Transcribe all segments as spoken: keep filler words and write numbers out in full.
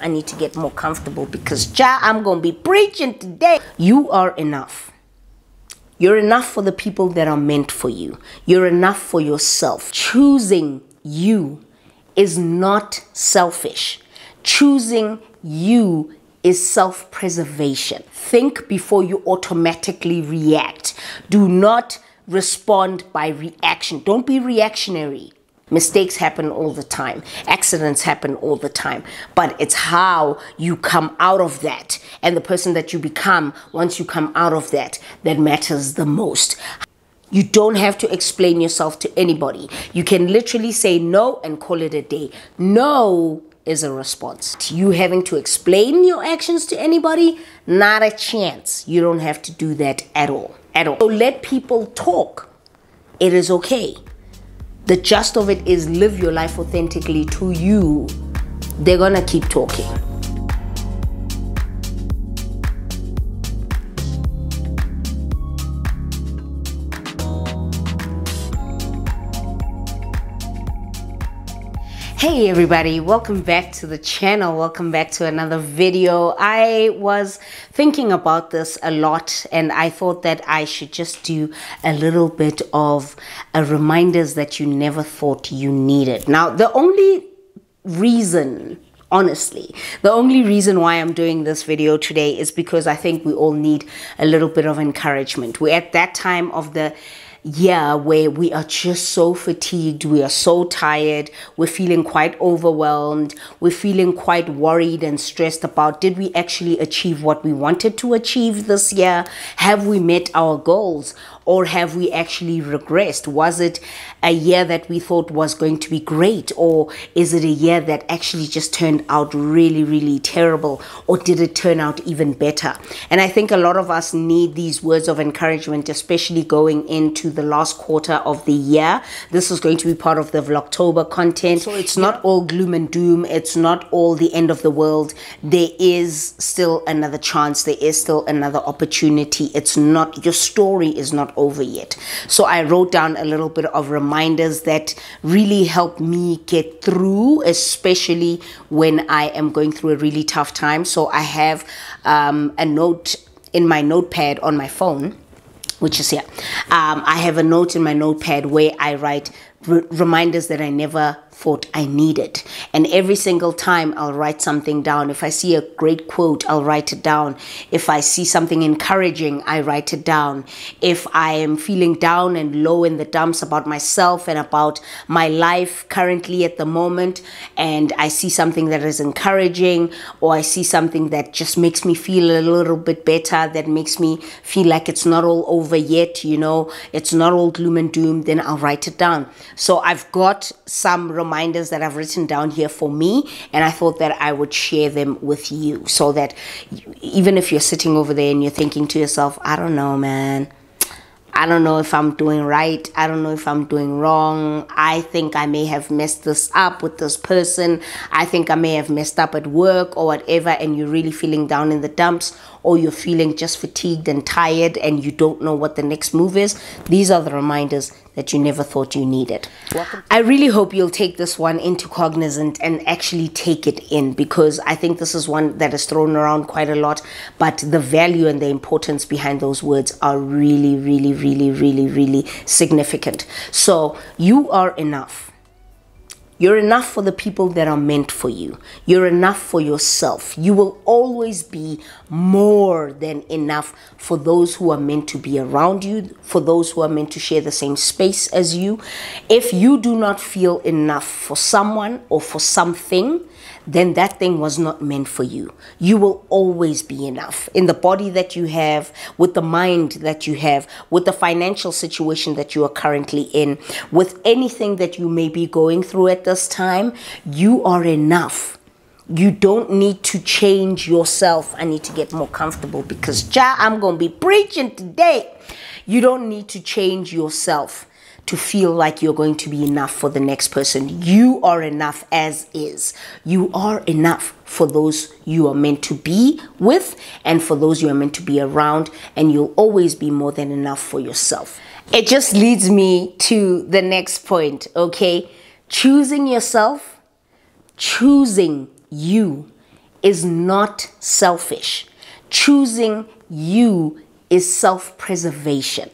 I need to get more comfortable because, child, I'm going to be preaching today. You are enough. You're enough for the people that are meant for you. You're enough for yourself. Choosing you is not selfish. Choosing you is self-preservation. Think before you automatically react. Do not respond by reaction. Don't be reactionary. Mistakes happen all the time. Accidents happen all the time. But it's how you come out of that and the person that you become once you come out of that that matters the most. You don't have to explain yourself to anybody. You can literally say no and call it a day. No is a response. You having to explain your actions to anybody? Not a chance. You don't have to do that at all. At all. So let people talk. It is okay. The gist of it is live your life authentically to you. They're gonna keep talking. Hey everybody, welcome back to the channel. Welcome back to another video. I was thinking about this a lot and I thought that I should just do a little bit of a reminders that you never thought you needed. Now, the only reason, honestly, the only reason why I'm doing this video today is because I think we all need a little bit of encouragement. We're at that time of the yeah, where we are just so fatigued, we are so tired, we're feeling quite overwhelmed, we're feeling quite worried and stressed about, did we actually achieve what we wanted to achieve this year? Have we met our goals? Or have we actually regressed? Was it a year that we thought was going to be great? Or is it a year that actually just turned out really, really terrible? Or did it turn out even better? And I think a lot of us need these words of encouragement, especially going into the last quarter of the year. This is going to be part of the Vlogtober content. So it's not all gloom and doom. It's not all the end of the world. There is still another chance. There is still another opportunity. It's not, your story is not over yet. So I wrote down a little bit of reminders that really helped me get through, especially when I am going through a really tough time. So I have um, a note in my notepad on my phone, which is here. Um, I have a note in my notepad where I write r reminders that I never thought I needed. And every single time I'll write something down. If I see a great quote, I'll write it down. If I see something encouraging, I write it down. If I am feeling down and low in the dumps about myself and about my life currently at the moment, and I see something that is encouraging, or I see something that just makes me feel a little bit better, that makes me feel like it's not all over yet, you know, it's not all gloom and doom, then I'll write it down. So I've got some reminders reminders that I've written down here for me, and I thought that I would share them with you so that you, even if you're sitting over there and you're thinking to yourself, I don't know, man, I don't know if I'm doing right, I don't know if I'm doing wrong, I think I may have messed this up with this person, I think I may have messed up at work or whatever, and you're really feeling down in the dumps, or you're feeling just fatigued and tired and you don't know what the next move is. These are the reminders that you never thought you needed. I really hope you'll take this one into cognizance and actually take it in, because I think this is one that is thrown around quite a lot, but the value and the importance behind those words are really, really, really, really, really significant. So you are enough. You're enough for the people that are meant for you. You're enough for yourself. You will always be more than enough for those who are meant to be around you, for those who are meant to share the same space as you. If you do not feel enough for someone or for something, then that thing was not meant for you. You will always be enough in the body that you have, with the mind that you have, with the financial situation that you are currently in, with anything that you may be going through at this time. You are enough. You don't need to change yourself. I need to get more comfortable because, child, I'm going to be preaching today. You don't need to change yourself to feel like you're going to be enough for the next person. You are enough as is. You are enough for those you are meant to be with and for those you are meant to be around, and you'll always be more than enough for yourself. It just leads me to the next point, okay? Choosing yourself, choosing you is not selfish. Choosing you is self-preservation.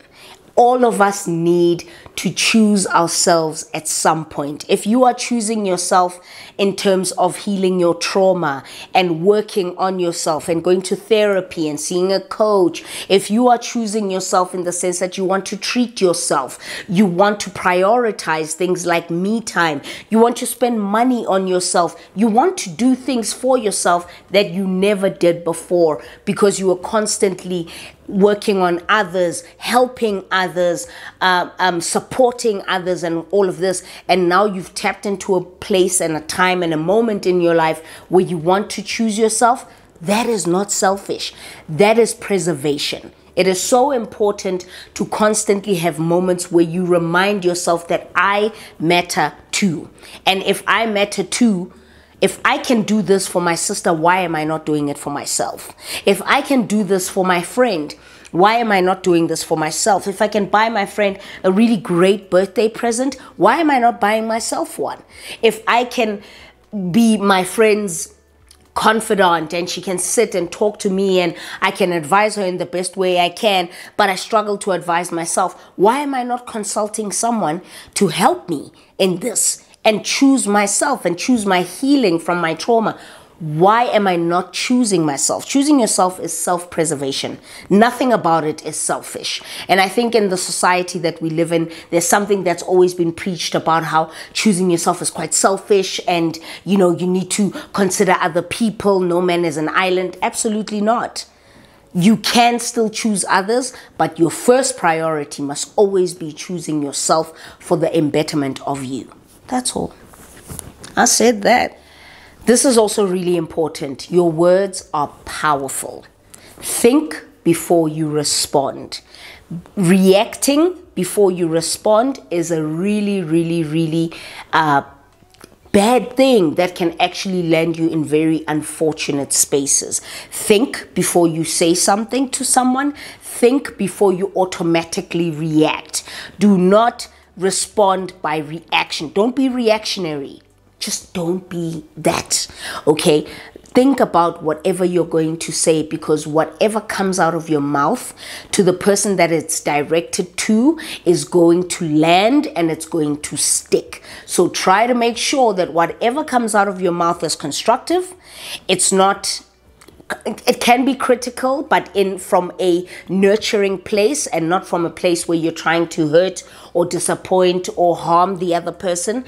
All of us need to choose ourselves at some point. If you are choosing yourself in terms of healing your trauma and working on yourself and going to therapy and seeing a coach, if you are choosing yourself in the sense that you want to treat yourself, you want to prioritize things like me time, you want to spend money on yourself, you want to do things for yourself that you never did before because you were constantly working on others, helping others, uh, um, supporting others and all of this. And now you've tapped into a place and a time and a moment in your life where you want to choose yourself. That is not selfish. That is preservation. It is so important to constantly have moments where you remind yourself that I matter too. And if I matter too, if I can do this for my sister, why am I not doing it for myself? If I can do this for my friend, why am I not doing this for myself? If I can buy my friend a really great birthday present, why am I not buying myself one? If I can be my friend's confidant and she can sit and talk to me and I can advise her in the best way I can, but I struggle to advise myself, why am I not consulting someone to help me in this? And choose myself and choose my healing from my trauma. Why am I not choosing myself? Choosing yourself is self-preservation. Nothing about it is selfish. And I think in the society that we live in, there's something that's always been preached about how choosing yourself is quite selfish and, you know, you need to consider other people. No man is an island. Absolutely not. You can still choose others, but your first priority must always be choosing yourself for the betterment of you. That's all. I said that. This is also really important. Your words are powerful. Think before you respond. Reacting before you respond is a really, really, really uh, bad thing that can actually land you in very unfortunate spaces. Think before you say something to someone. Think before you automatically react. Do not respond by reaction. Don't be reactionary. Just don't be that. Okay? Think about whatever you're going to say, because whatever comes out of your mouth to the person that it's directed to is going to land and it's going to stick. So try to make sure that whatever comes out of your mouth is constructive. It's not It can be critical, but in from a nurturing place and not from a place where you're trying to hurt or disappoint or harm the other person.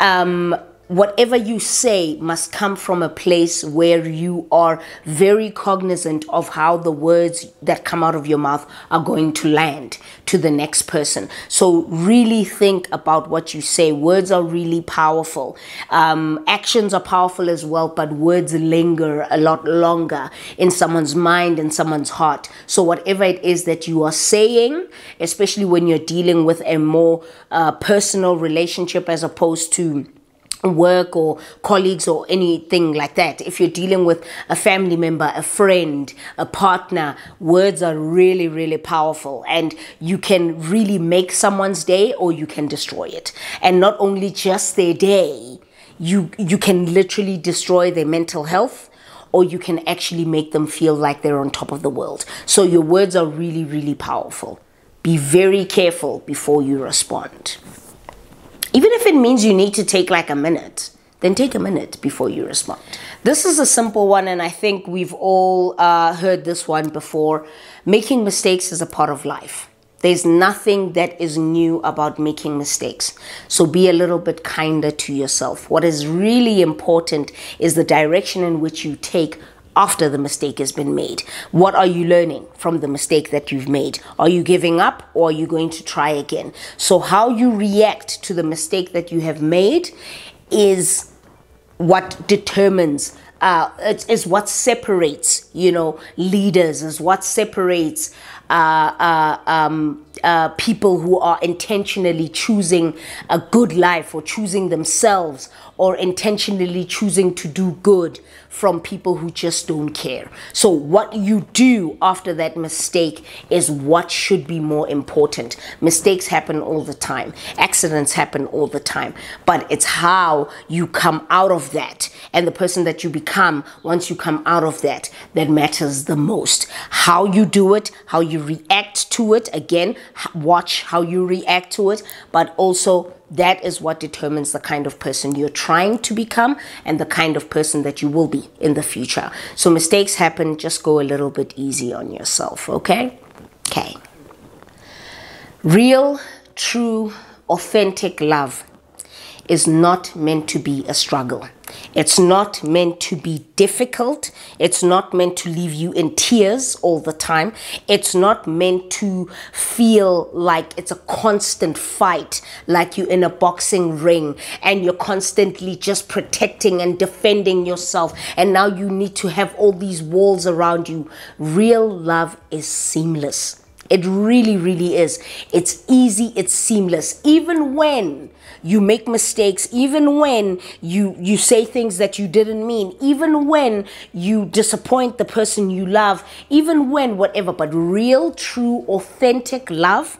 Um, whatever you say must come from a place where you are very cognizant of how the words that come out of your mouth are going to land to the next person. So really think about what you say. Words are really powerful. Um, actions are powerful as well, but words linger a lot longer in someone's mind and someone's heart. So whatever it is that you are saying, especially when you're dealing with a more uh, personal relationship as opposed to work or colleagues or anything like that. If you're dealing with a family member, a friend, a partner, words are really, really powerful, and you can really make someone's day or you can destroy it. And not only just their day, you, you can literally destroy their mental health, or you can actually make them feel like they're on top of the world. So your words are really, really powerful. Be very careful before you respond. Even if it means you need to take like a minute, then take a minute before you respond. This is a simple one, and I think we've all uh, heard this one before. Making mistakes is a part of life. There's nothing that is new about making mistakes. So be a little bit kinder to yourself. What is really important is the direction in which you take after the mistake has been made. What are you learning from the mistake that you've made? Are you giving up, or are you going to try again? So how you react to the mistake that you have made is what determines, uh, it is what separates, you know, leaders, is what separates uh, uh, um, uh, people who are intentionally choosing a good life or choosing themselves or intentionally choosing to do good from people who just don't care. So what you do after that mistake is what should be more important. Mistakes happen all the time. Accidents happen all the time. But it's how you come out of that and the person that you become once you come out of that that matters the most. How you do it, how you react to it. Again, watch how you react to it, but also that is what determines the kind of person you're trying to become and the kind of person that you will be in the future. So mistakes happen, just go a little bit easy on yourself, okay? Okay. Real, true, authentic love is not meant to be a struggle. It's not meant to be difficult. It's not meant to leave you in tears all the time. It's not meant to feel like it's a constant fight, like you're in a boxing ring and you're constantly just protecting and defending yourself, and now you need to have all these walls around you. Real love is seamless. It really, really is. It's easy, it's seamless. Even when you make mistakes, even when you, you say things that you didn't mean, even when you disappoint the person you love, even when whatever, but real, true, authentic love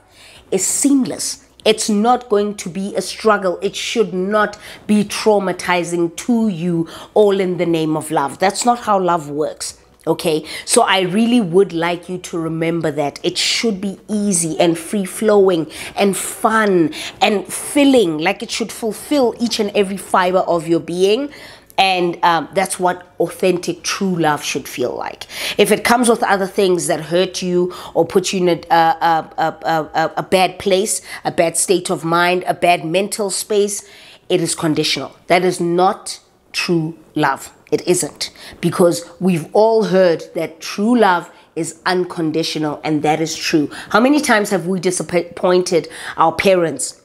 is seamless. It's not going to be a struggle. It should not be traumatizing to you, all in the name of love. That's not how love works. Okay, so I really would like you to remember that. It should be easy and free-flowing and fun and filling, like it should fulfill each and every fiber of your being. And um, that's what authentic, true love should feel like. If it comes with other things that hurt you or put you in a, a, a, a, a bad place, a bad state of mind, a bad mental space, it is conditional. That is not true love. It isn't, because we've all heard that true love is unconditional, and that is true. How many times have we disappointed our parents,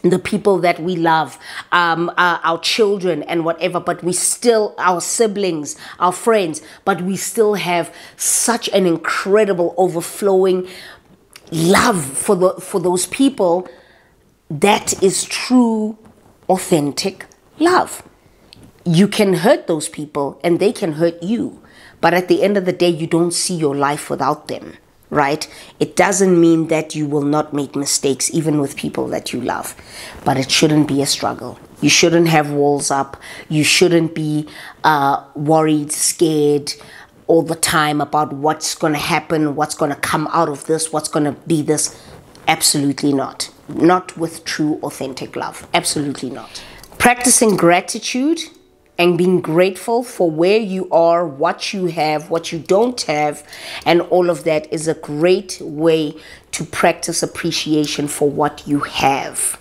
the people that we love, um, uh, our children and whatever, but we still, our siblings, our friends, but we still have such an incredible overflowing love for, the, for those people. That is true, authentic love. You can hurt those people and they can hurt you. But at the end of the day, you don't see your life without them, right? It doesn't mean that you will not make mistakes, even with people that you love. But it shouldn't be a struggle. You shouldn't have walls up. You shouldn't be uh, worried, scared all the time about what's going to happen, what's going to come out of this, what's going to be this. Absolutely not. Not with true, authentic love. Absolutely not. Practicing gratitude and being grateful for where you are, what you have, what you don't have, and all of that is a great way to practice appreciation for what you have.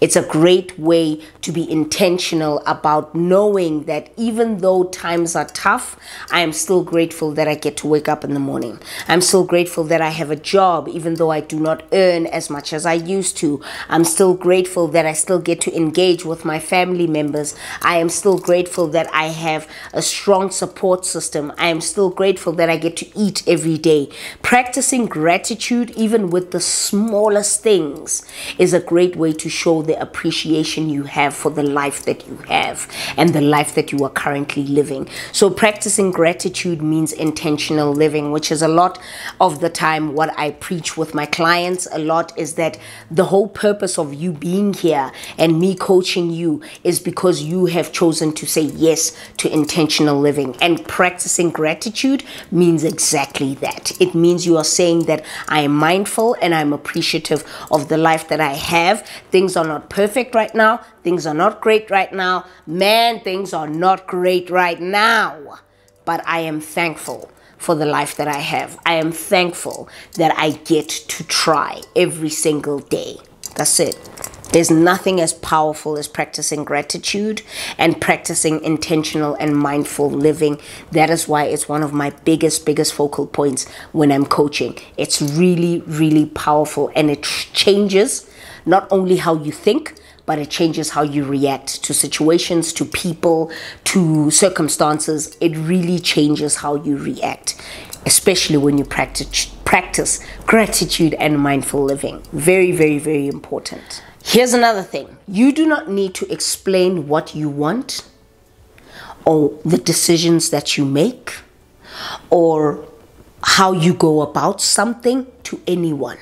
It's a great way to be intentional about knowing that even though times are tough, I am still grateful that I get to wake up in the morning. I'm still grateful that I have a job, even though I do not earn as much as I used to. I'm still grateful that I still get to engage with my family members. I am still grateful that I have a strong support system. I am still grateful that I get to eat every day. Practicing gratitude, even with the smallest things, is a great way to show that the appreciation you have for the life that you have and the life that you are currently living. So practicing gratitude means intentional living, which is a lot of the time what I preach with my clients a lot, is that the whole purpose of you being here and me coaching you is because you have chosen to say yes to intentional living. And practicing gratitude means exactly that. It means you are saying that I am mindful and I'm appreciative of the life that I have. Things are not perfect right now. Things are not great right now. Man, things are not great right now. But I am thankful for the life that I have. I am thankful that I get to try every single day. That's it. There's nothing as powerful as practicing gratitude and practicing intentional and mindful living. That is why it's one of my biggest, biggest focal points when I'm coaching. It's really, really powerful, and it changes not only how you think, but it changes how you react to situations, to people, to circumstances. It really changes how you react, especially when you practice, practice gratitude and mindful living. Very, very, very important. Here's another thing. You do not need to explain what you want or the decisions that you make or how you go about something to anyone.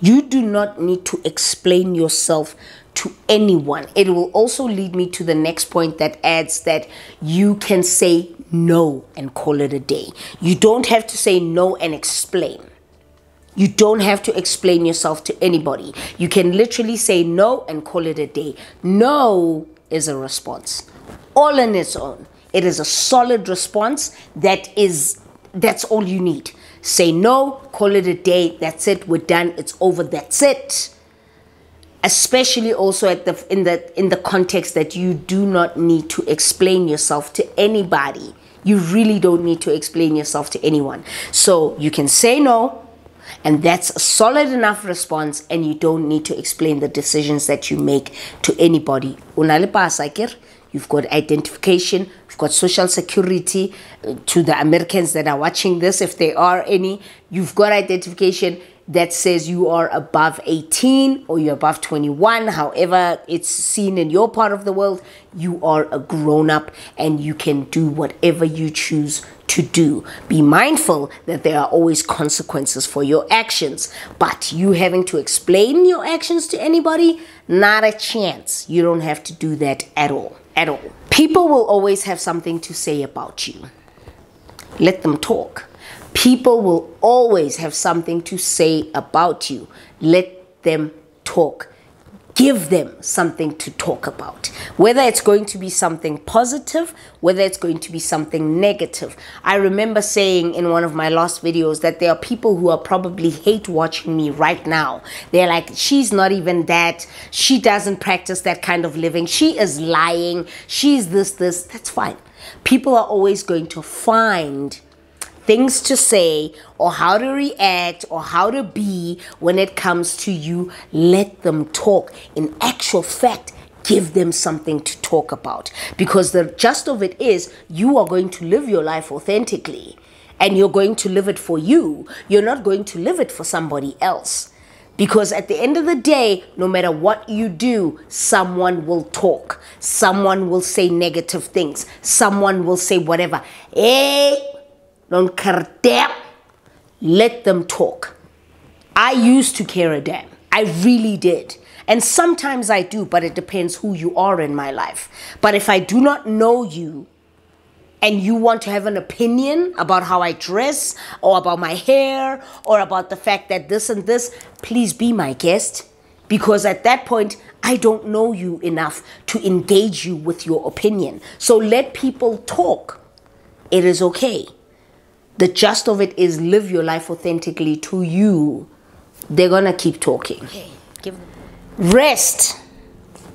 You do not need to explain yourself to anyone. It will also lead me to the next point that adds that you can say no and call it a day. You don't have to say no and explain. You don't have to explain yourself to anybody. You can literally say no and call it a day. No is a response all on its own. It is a solid response that is, that's all you need. Say no, call it a day. That's it. We're done. It's over. That's it. Especially also at the, in, the, in the context that you do not need to explain yourself to anybody. You really don't need to explain yourself to anyone. So you can say no. And that's a solid enough response, and you don't need to explain the decisions that you make to anybody. You've got identification, you've got social security. To the Americans that are watching this, if there are any, you've got identification that says you are above eighteen or you're above twenty-one, however it's seen in your part of the world. You are a grown-up and you can do whatever you choose to do. Be mindful that there are always consequences for your actions, but you having to explain your actions to anybody, not a chance. You don't have to do that at all, at all. People will always have something to say about you. Let them talk. People will always have something to say about you. Let them talk. Give them something to talk about. Whether it's going to be something positive, whether it's going to be something negative. I remember saying in one of my last videos that there are people who are probably hate watching me right now. They're like, she's not even that. She doesn't practice that kind of living. She is lying. She's this, this. That's fine. People are always going to find things to say or how to react or how to be when it comes to you. Let them talk. In actual fact, give them something to talk about, because the gist of it is you are going to live your life authentically and you're going to live it for you. You're not going to live it for somebody else, because at the end of the day, no matter what you do, someone will talk. Someone will say negative things. Someone will say whatever. Hey, don't care a damn. Let them talk. I used to care a damn. I really did. And sometimes I do, but it depends who you are in my life. But if I do not know you and you want to have an opinion about how I dress or about my hair or about the fact that this and this, please be my guest. Because at that point, I don't know you enough to engage you with your opinion. So let people talk. It is okay. The gist of it is live your life authentically to you. They're going to keep talking. Okay, give them. Rest.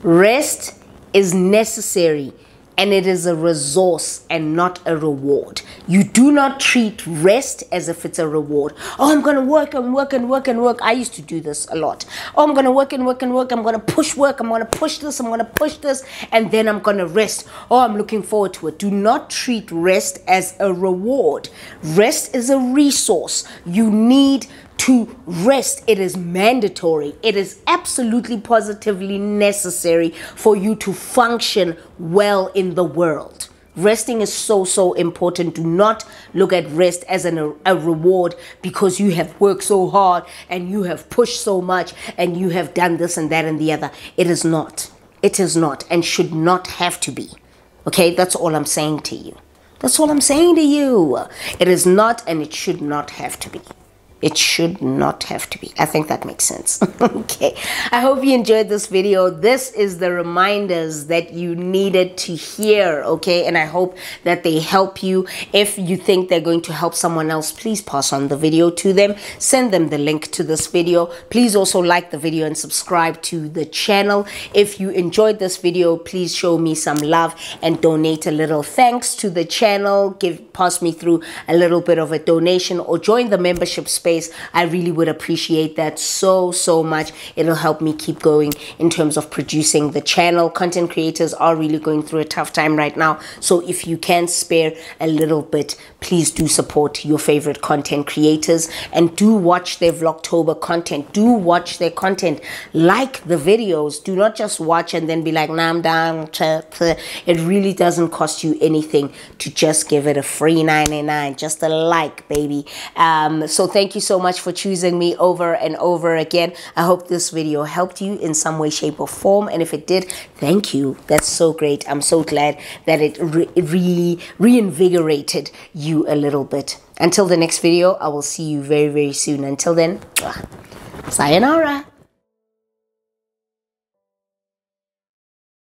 Rest is necessary, and it is a resource and not a reward. You do not treat rest as if it's a reward. Oh, I'm going to work and work and work and work. I used to do this a lot. Oh, I'm going to work and work and work. I'm going to push work. I'm going to push this. I'm going to push this. And then I'm going to rest. Oh, I'm looking forward to it. Do not treat rest as a reward. Rest is a resource. You need to rest. It is mandatory. It is absolutely positively necessary for you to function well in the world. Resting is so, so important. Do not look at rest as an, a reward because you have worked so hard and you have pushed so much and you have done this and that and the other. It is not. It is not and should not have to be. Okay, that's all I'm saying to you. That's all I'm saying to you. It is not, and it should not have to be. It should not have to be. I think that makes sense. Okay. I hope you enjoyed this video. This is the reminders that you needed to hear. Okay. And I hope that they help you. If you think they're going to help someone else, please pass on the video to them. Send them the link to this video. Please also like the video and subscribe to the channel. If you enjoyed this video, please show me some love and donate a little thanks to the channel. Give, pass me through a little bit of a donation or join the membership space space, I really would appreciate that so, so much. It'll help me keep going in terms of producing the channel. Content creators are really going through a tough time right now. So if you can spare a little bit, please do support your favorite content creators and do watch their Vlogtober content. Do watch their content. Like the videos. Do not just watch and then be like, nah, I'm down. It really doesn't cost you anything to just give it a free ninety-nine, just a like, baby. Um, so thank you so much for choosing me over and over again. I hope this video helped you in some way, shape, or form. And if it did, thank you. That's so great. I'm so glad that it re really reinvigorated you a little bit. Until the next video, I will see you very, very soon. Until then, sayonara.